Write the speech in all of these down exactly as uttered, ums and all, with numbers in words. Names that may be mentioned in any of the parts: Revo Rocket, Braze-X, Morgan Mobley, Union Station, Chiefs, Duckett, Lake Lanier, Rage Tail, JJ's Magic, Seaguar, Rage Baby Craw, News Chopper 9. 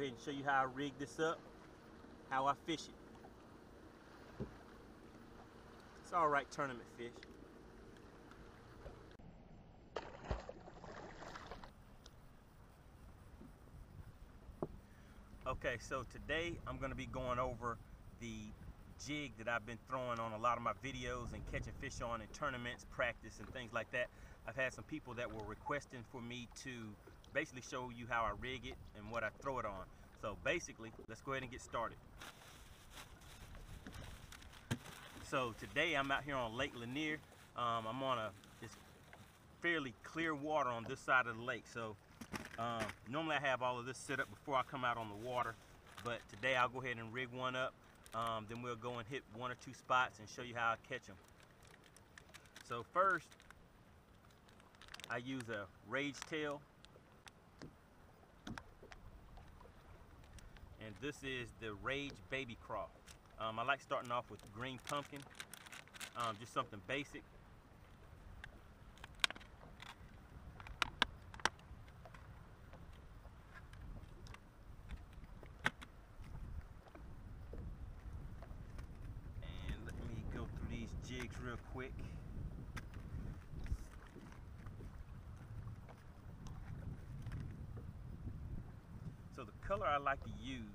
ahead and show you how I rig this up, how I fish it. It's all right tournament fish. Okay, so today I'm gonna be going over the jig that I've been throwing on a lot of my videos and catching fish on in tournaments, practice, and things like that. I've had some people that were requesting for me to basically show you how I rig it and what I throw it on. So basically, let's go ahead and get started. So today I'm out here on Lake Lanier. Um, I'm on a it's fairly clear water on this side of the lake. So Um, normally I have all of this set up before I come out on the water, but today I'll go ahead and rig one up, um, then we'll go and hit one or two spots and show you how I catch them. So first, I use a Rage Tail, and this is the Rage Baby Craw. Um, I like starting off with green pumpkin, um, just something basic. Jigs real quick. So the color I like to use,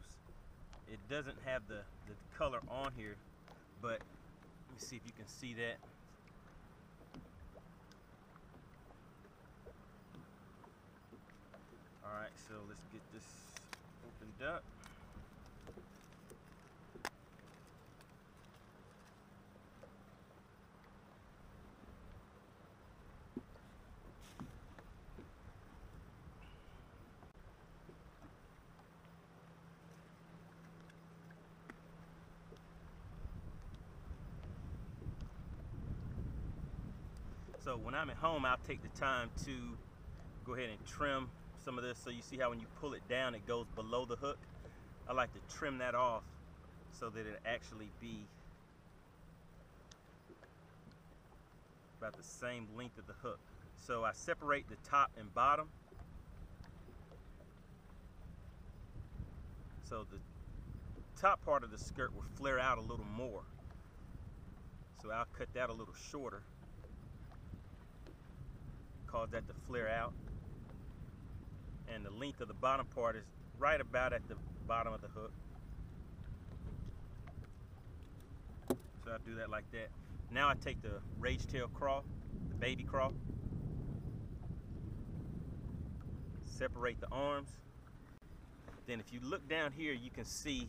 it doesn't have the, the color on here, but let me see if you can see that. Alright, so let's get this opened up. So when I'm at home, I'll take the time to go ahead and trim some of this. So you see how when you pull it down, it goes below the hook. I like to trim that off so that it actually be about the same length of the hook. So I separate the top and bottom. So the top part of the skirt will flare out a little more. So I'll cut that a little shorter. Cause that to flare out, and the length of the bottom part is right about at the bottom of the hook. So I do that like that. Now I take the Rage Tail Craw, the baby craw, separate the arms. Then if you look down here, you can see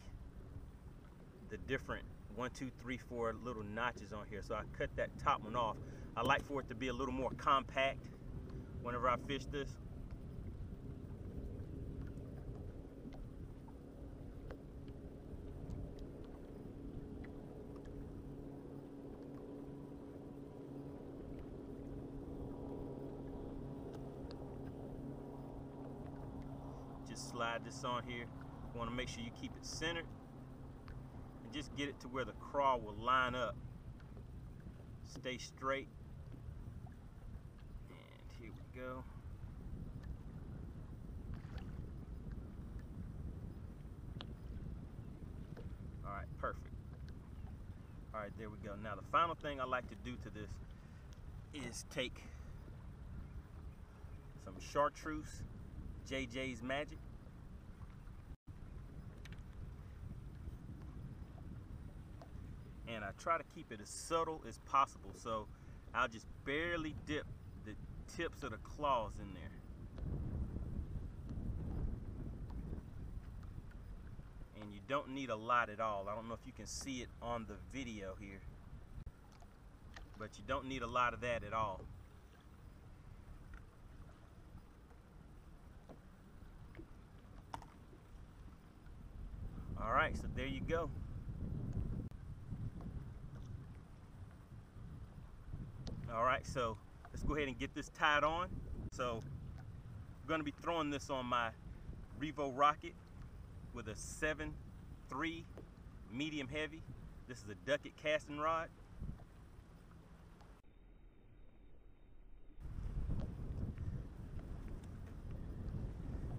the different one, two, three, four little notches on here. So I cut that top one off. I like for it to be a little more compact whenever I fish this. Just slide this on here. You want to make sure you keep it centered and just get it to where the craw will line up. Stay straight. And here we go. All right, perfect. All right, there we go. Now the final thing I like to do to this is take some chartreuse, J J's Magic. And I try to keep it as subtle as possible, so I'll just barely dip the tips of the claws in there. And you don't need a lot at all. I don't know if you can see it on the video here, but you don't need a lot of that at all. All right, so there you go. Alright, so let's go ahead and get this tied on. So I'm going to be throwing this on my Revo Rocket with a seven three medium heavy. This is a Duckett casting rod.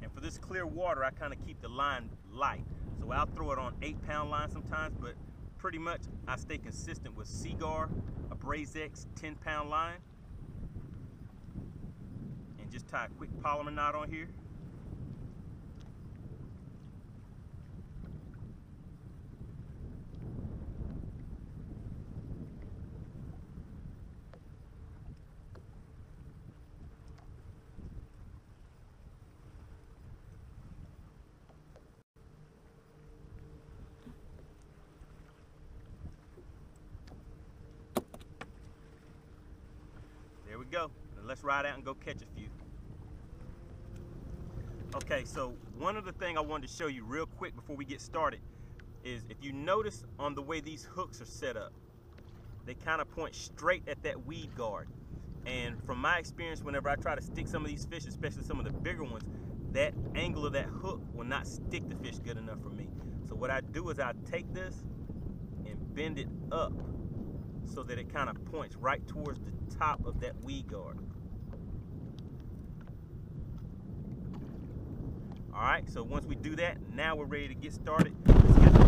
And for this clear water, I kind of keep the line light. So I'll throw it on eight pound line sometimes, but pretty much I stay consistent with Seaguar, a Braze-X ten pound line, and just tie a quick polymer knot on here. There we go. Now let's ride out and go catch a few. Okay, so one other thing I wanted to show you real quick before we get started is if you notice on the way these hooks are set up, they kind of point straight at that weed guard. And from my experience, whenever I try to stick some of these fish, especially some of the bigger ones, that angle of that hook will not stick the fish good enough for me. So what I do is I take this and bend it up so that it kind of points right towards the top of that weed guard. All right, so once we do that, now we're ready to get started. Let's get